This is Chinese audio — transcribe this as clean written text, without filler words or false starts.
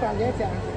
感觉讲。